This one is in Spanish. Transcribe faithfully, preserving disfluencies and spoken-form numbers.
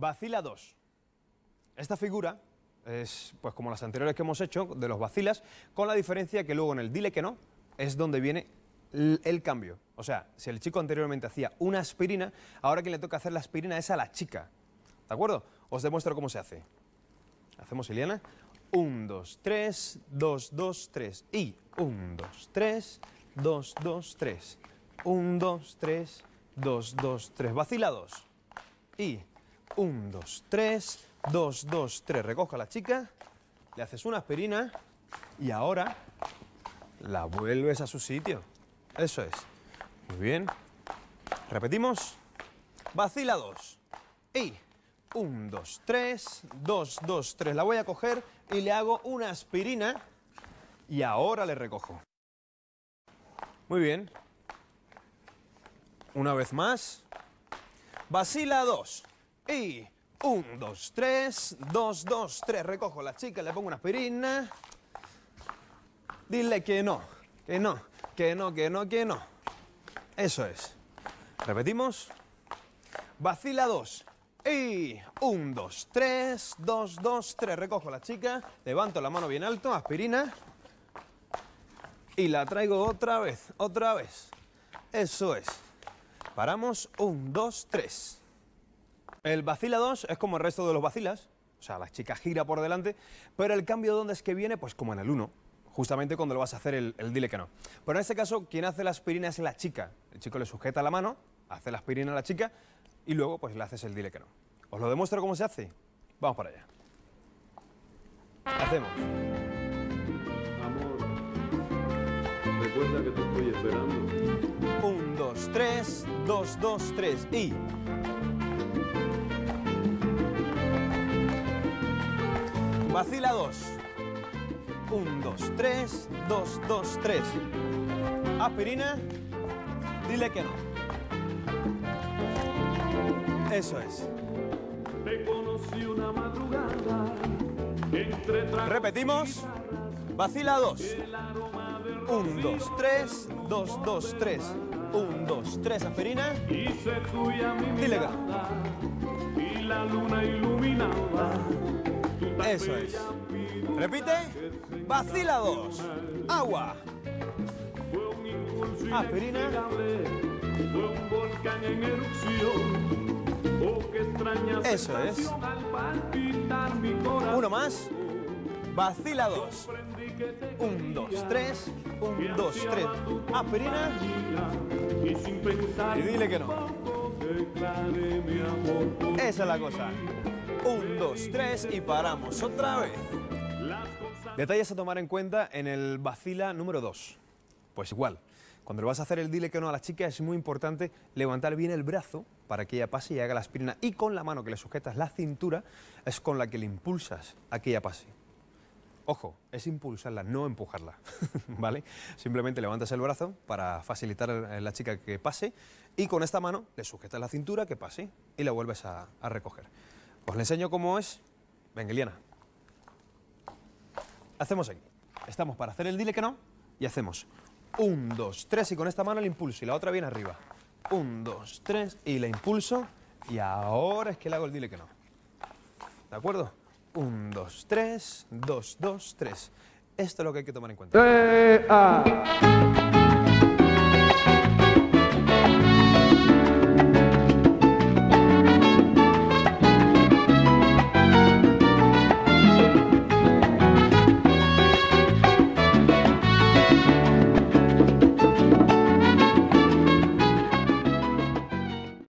Vacila dos. Esta figura es pues como las anteriores que hemos hecho de los vacilas, con la diferencia que luego en el dile que no es donde viene el cambio. O sea, si el chico anteriormente hacía una aspirina, ahora quien le toca hacer la aspirina es a la chica. ¿De acuerdo? Os demuestro cómo se hace. Hacemos, Ileana. uno, dos, tres, dos, dos, tres. Y uno, dos, tres, dos, dos, tres. uno, dos, tres, dos, dos, tres. Vacila dos. Y uno, dos, tres, dos, dos, tres. Recoge a la chica, le haces una aspirina y ahora la vuelves a su sitio. Eso es. Muy bien. Repetimos. Vacila dos. Y uno, dos, tres, dos, dos, tres. La voy a coger y le hago una aspirina y ahora le recojo. Muy bien. Una vez más. Vacila dos. Y uno, dos, tres, dos, dos, tres. Recojo a la chica, le pongo una aspirina. Dile que no, que no, que no, que no, que no. Eso es. Repetimos. Vacila dos. Y uno, dos, tres, dos, dos, tres. Recojo a la chica, levanto la mano bien alto, aspirina. Y la traigo otra vez, otra vez. Eso es. Paramos. uno, dos, tres. El vacila dos es como el resto de los vacilas. O sea, la chica gira por delante. Pero el cambio de dónde es que viene, pues como en el uno. Justamente cuando lo vas a hacer el, el dile que no. Pero en este caso, quien hace la aspirina es la chica. El chico le sujeta la mano, hace la aspirina a la chica y luego pues le haces el dile que no. ¿Os lo demuestro cómo se hace? Vamos para allá. Hacemos. Amor, recuerda que te estoy esperando. Un, dos, tres, dos, dos, tres y... Vacila dos. uno, dos, tres, dos, dos, tres. Aspirina, dile que no. Eso es. Te conocí una madrugada, entre repetimos. Vacila dos. uno, dos, tres, dos, dos, tres. uno, dos, tres, aspirina. Hice tuya mi mirada, dile que no. Y la luna iluminaba. Eso es. Repite. Vacila dos. Agua. Aspirina. Eso es. Uno más. Vacila dos. uno, dos, tres. uno, dos, tres. Aspirina. Y dile que no. Esa es la cosa. Un, dos, tres y paramos otra vez. Detalles a tomar en cuenta en el vacila número dos. Pues igual, cuando le vas a hacer el dile que no a la chica es muy importante levantar bien el brazo para que ella pase y haga la aspirina, y con la mano que le sujetas la cintura es con la que le impulsas a que ella pase. Ojo, es impulsarla, no empujarla, ¿vale? Simplemente levantas el brazo para facilitar a la chica que pase y con esta mano le sujetas la cintura que pase y la vuelves a, a recoger. Os le enseño cómo es. Venga, Ileana. Hacemos aquí. Estamos para hacer el dile que no y hacemos un, dos, tres y con esta mano el impulso y la otra bien arriba. Un, dos, tres y la impulso y ahora es que le hago el dile que no. ¿De acuerdo? Un, dos, tres, dos, dos, tres. Esto es lo que hay que tomar en cuenta. ¡Ea!